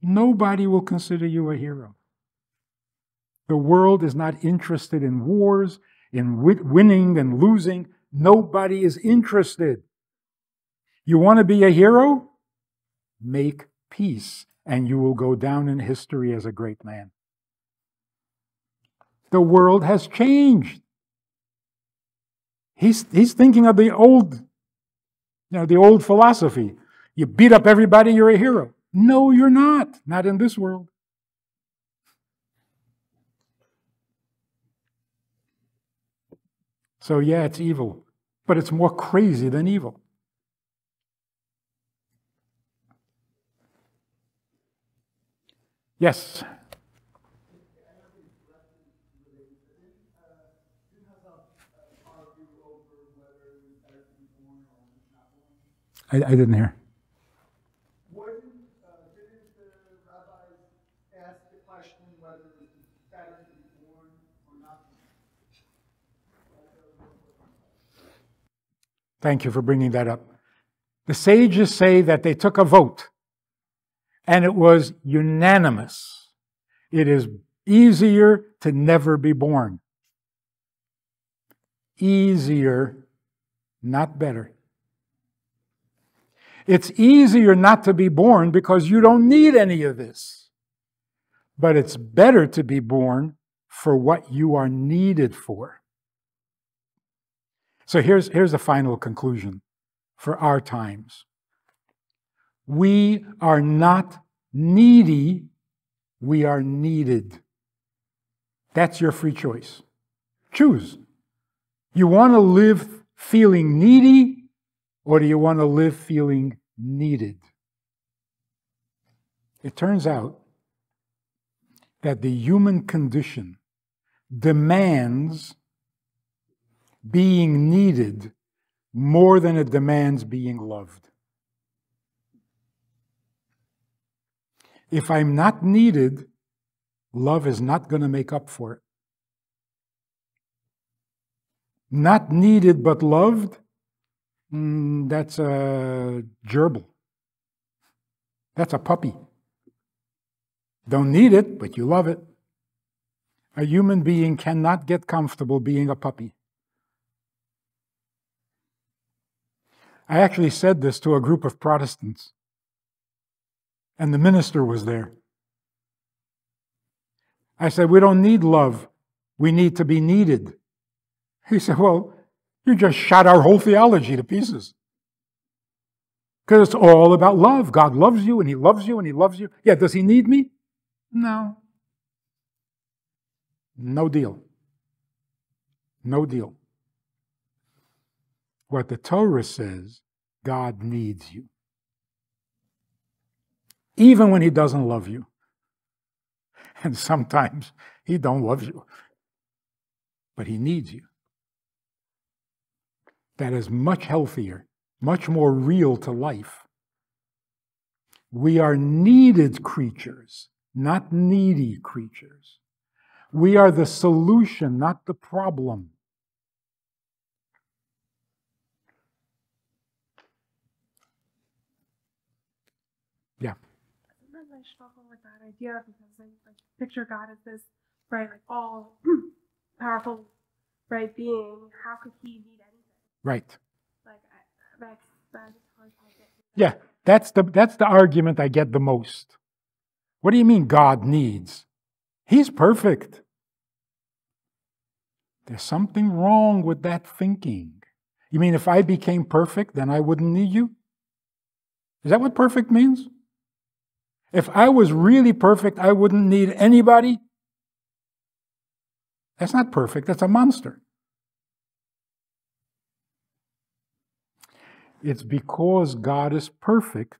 Nobody will consider you a hero. The world is not interested in wars, in winning and losing. Nobody is interested. You want to be a hero? Make peace and you will go down in history as a great man. The world has changed. He's, he's thinking of the old, you know, the old philosophy. You beat up everybody, you're a hero. No, you're not. Not in this world. So yeah, it's evil, but it's more crazy than evil. Yes? I, I didn't hear. Thank you for bringing that up. The sages say that they took a vote, and it was unanimous. It is easier to never be born. Easier, not better. It's easier not to be born because you don't need any of this. But it's better to be born for what you are needed for. So here's, here's the final conclusion for our times. We are not needy, we are needed. That's your free choice. Choose. You want to live feeling needy, or do you want to live feeling needed? It turns out that the human condition demands being needed more than it demands being loved. If I'm not needed, love is not going to make up for it. Not needed but loved, mm, that's a gerbil. That's a puppy. Don't need it, but you love it. A human being cannot get comfortable being a puppy. I actually said this to a group of Protestants, and the minister was there. I said, we don't need love, we need to be needed. He said, well, you just shot our whole theology to pieces. Because it's all about love. God loves you, and He loves you, and He loves you. Yeah, does He need me? No. No deal. No deal. What the Torah says, God needs you. Even when He doesn't love you. And sometimes He don't love you. But He needs you. That is much healthier, much more real to life. We are needed creatures, not needy creatures. We are the solution, not the problem. Yeah. Sometimes I struggle with that idea because I like, picture God as this, right, like all powerful, right, being. How could He need anything? Right. Like I, that's, that's hard to get to that. Yeah, that's the that's the argument I get the most. What do you mean God needs? He's perfect. There's something wrong with that thinking. You mean if I became perfect, then I wouldn't need you? Is that what perfect means? If I was really perfect, I wouldn't need anybody. That's not perfect, that's a monster. It's because God is perfect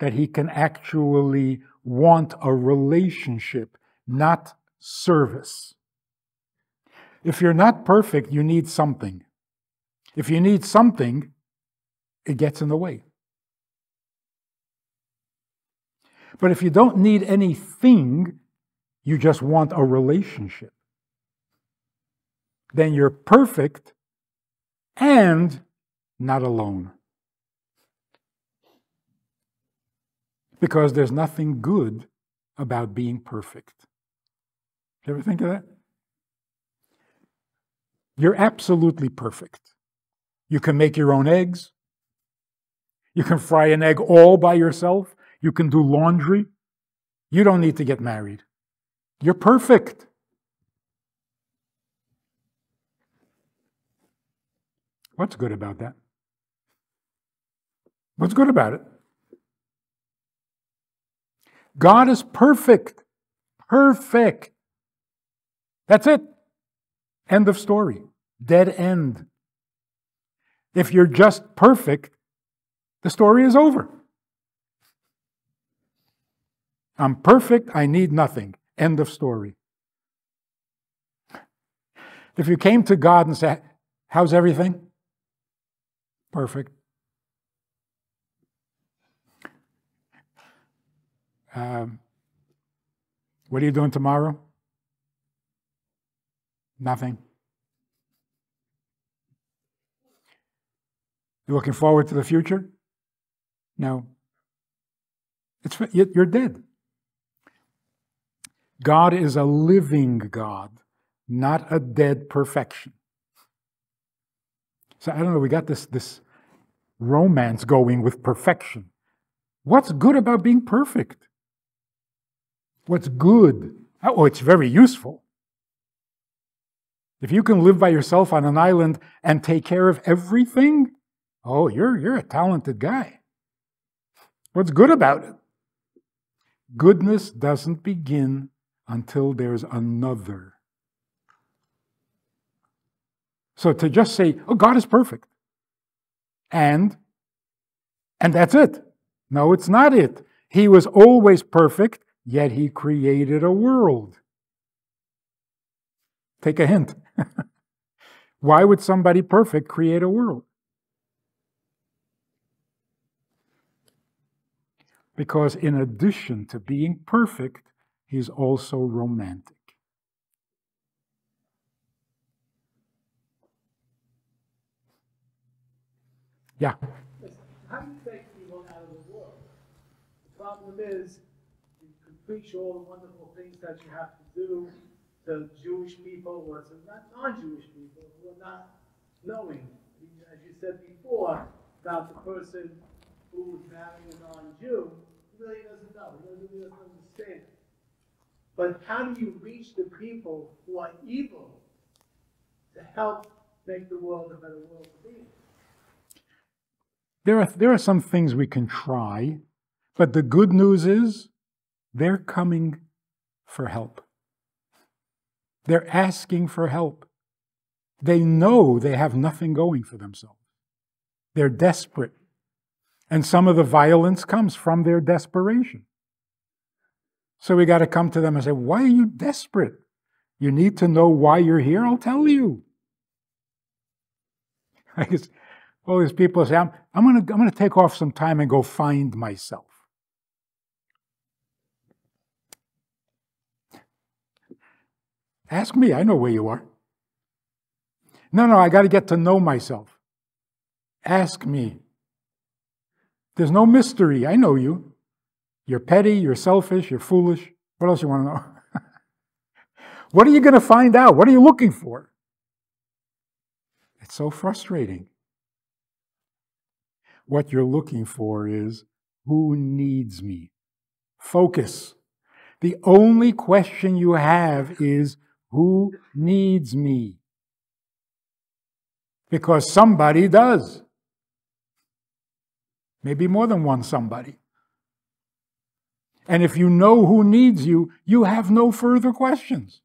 that He can actually want a relationship, not service. If you're not perfect, you need something. If you need something, it gets in the way. But if you don't need anything, you just want a relationship. Then you're perfect and not alone. Because there's nothing good about being perfect. You ever think of that? You're absolutely perfect. You can make your own eggs. You can fry an egg all by yourself. You can do laundry. You don't need to get married. You're perfect. What's good about that? What's good about it? God is perfect. Perfect. That's it. End of story. Dead end. If you're just perfect, the story is over. I'm perfect, I need nothing. End of story. If you came to God and said, how's everything? Perfect. Um, what are you doing tomorrow? Nothing. You're looking forward to the future? No. It's, you're dead. God is a living God, not a dead perfection. So I don't know, we got this, this romance going with perfection. What's good about being perfect? What's good? Oh, it's very useful. If you can live by yourself on an island and take care of everything, oh, you're, you're a talented guy. What's good about it? Goodness doesn't begin until there's another. So to just say, oh, God is perfect, and, and that's it. No, it's not it. He was always perfect, yet he created a world. Take a hint. Why would somebody perfect create a world? Because in addition to being perfect, he's also romantic. Yeah? How do you take people out of the world? The problem is, you can preach all the wonderful things that you have to do to Jewish people or to non-Jewish people who are not knowing. As you said before, about the person who is marrying a non-Jew, he really doesn't know, he doesn't, he doesn't understand. But how do you reach the people who are evil to help make the world a better world to be? There are, there are some things we can try, but the good news is they're coming for help. They're asking for help. They know they have nothing going for themselves. They're desperate. And some of the violence comes from their desperation. So we got to come to them and say, why are you desperate? You need to know why you're here, I'll tell you. I guess all these people say, I'm, I'm going to I'm going to take off some time and go find myself. Ask me, I know where you are. No, no, I got to get to know myself. Ask me. There's no mystery, I know you. You're petty, you're selfish, you're foolish. What else you want to know? What are you going to find out? What are you looking for? It's so frustrating. What you're looking for is, who needs me? Focus. The only question you have is, who needs me? Because somebody does. Maybe more than one somebody. And if you know who needs you, you have no further questions.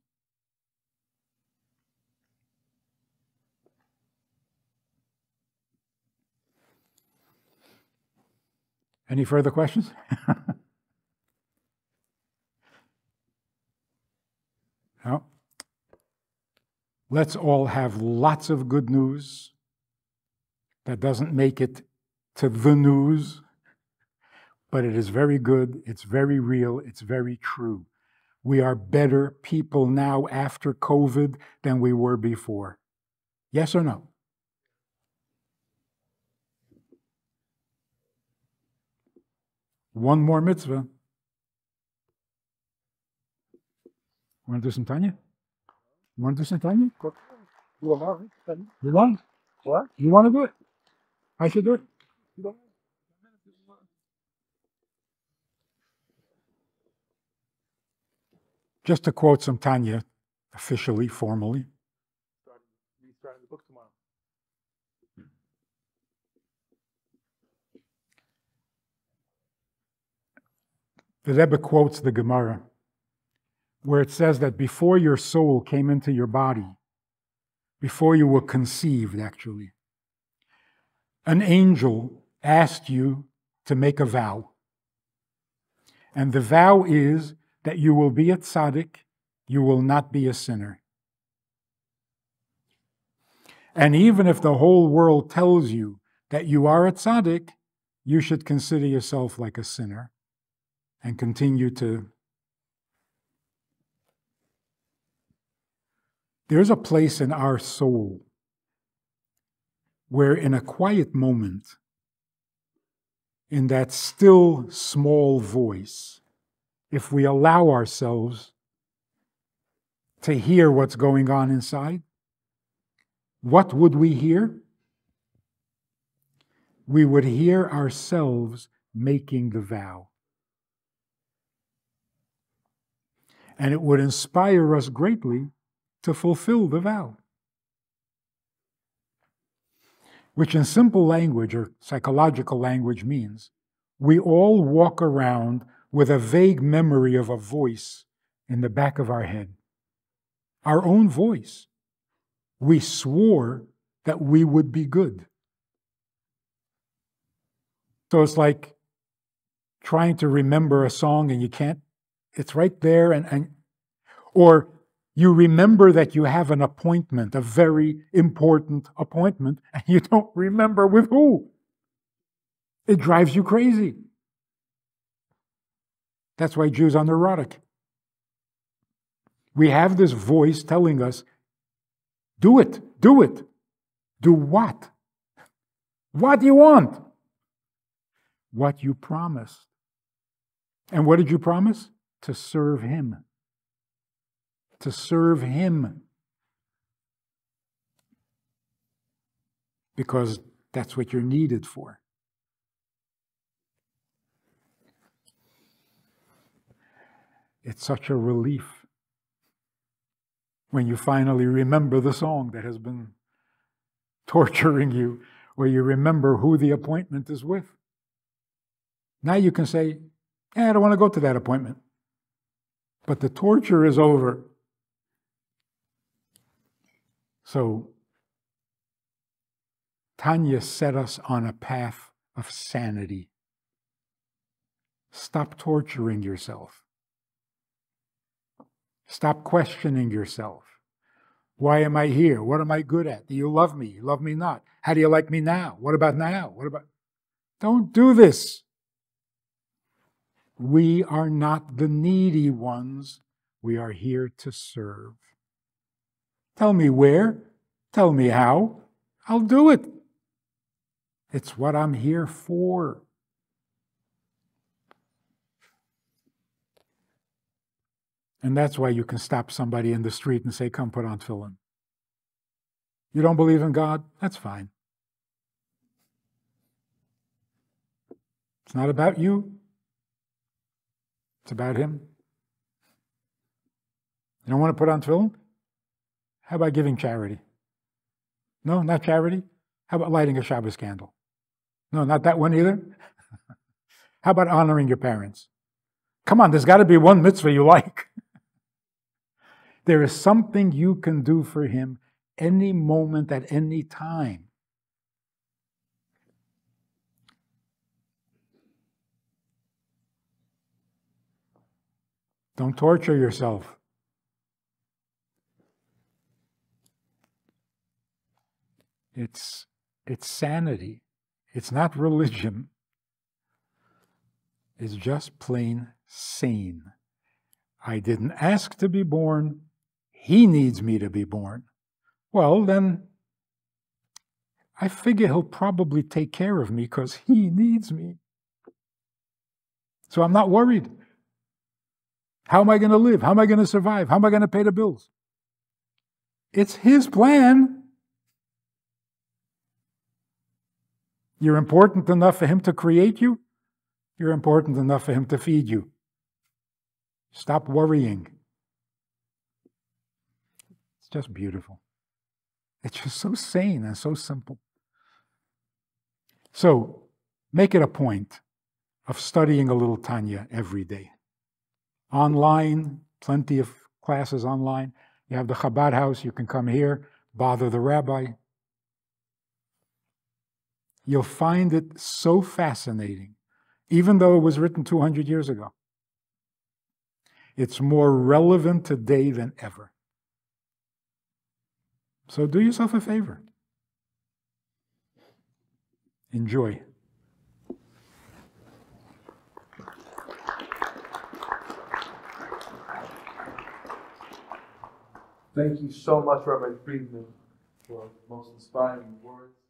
Any further questions? No. Let's all have lots of good news that doesn't make it to the news, but it is very good, it's very real, it's very true. We are better people now after COVID than we were before. Yes or no? One more mitzvah. Want to do some Tanya? Want to do some Tanya? You want? What? You want to do it? I should do it. You don't Just to quote some Tanya, officially, formally. We start the book tomorrow. The Rebbe quotes the Gemara, where it says that before your soul came into your body, before you were conceived, actually, an angel asked you to make a vow. And the vow is that you will be a tzaddik, you will not be a sinner. And even if the whole world tells you that you are a tzaddik, you should consider yourself like a sinner and continue to. There's a place in our soul where in a quiet moment, in that still small voice, if we allow ourselves to hear what's going on inside, what would we hear? We would hear ourselves making the vow. And it would inspire us greatly to fulfill the vow, which in simple language or psychological language means we all walk around with a vague memory of a voice in the back of our head, our own voice. We swore that we would be good. So it's like trying to remember a song and you can't, it's right there, and, and or you remember that you have an appointment, a very important appointment, and you don't remember with who. It drives you crazy. That's why Jews are neurotic. We have this voice telling us, do it, do it. Do what? What do you want? What you promised. And what did you promise? To serve him. To serve him. Because that's what you're needed for. It's such a relief when you finally remember the song that has been torturing you, or you remember who the appointment is with. Now you can say, eh, I don't want to go to that appointment. But the torture is over. So Tanya set us on a path of sanity. Stop torturing yourself. Stop questioning yourself. Why am I here? What am I good at? Do you love me? Love me not? How do you like me now? What about now? What about? Don't do this. We are not the needy ones. We are here to serve. Tell me where. Tell me how. I'll do it. It's what I'm here for. And that's why you can stop somebody in the street and say, come put on tefillin. You don't believe in God? That's fine. It's not about you. It's about him. You don't want to put on tefillin? How about giving charity? No, not charity. How about lighting a Shabbos candle? No, not that one either. How about honoring your parents? Come on, there's got to be one mitzvah you like. There is something you can do for him any moment at any time. Don't torture yourself. It's, it's sanity. It's not religion. It's just plain sane. I didn't ask to be born. He needs me to be born. Well, then I figure he'll probably take care of me because he needs me. So I'm not worried. How am I going to live? How am I going to survive? How am I going to pay the bills? It's his plan. You're important enough for him to create you. You're important enough for him to feed you. Stop worrying. just beautiful. It's just so sane and so simple. So make it a point of studying a little Tanya every day. Online, plenty of classes online. You have the Chabad house, you can come here, bother the rabbi. You'll find it so fascinating, even though it was written two hundred years ago. It's more relevant today than ever. So do yourself a favor. Enjoy. Thank you so much, Rabbi Friedman, for the most inspiring words.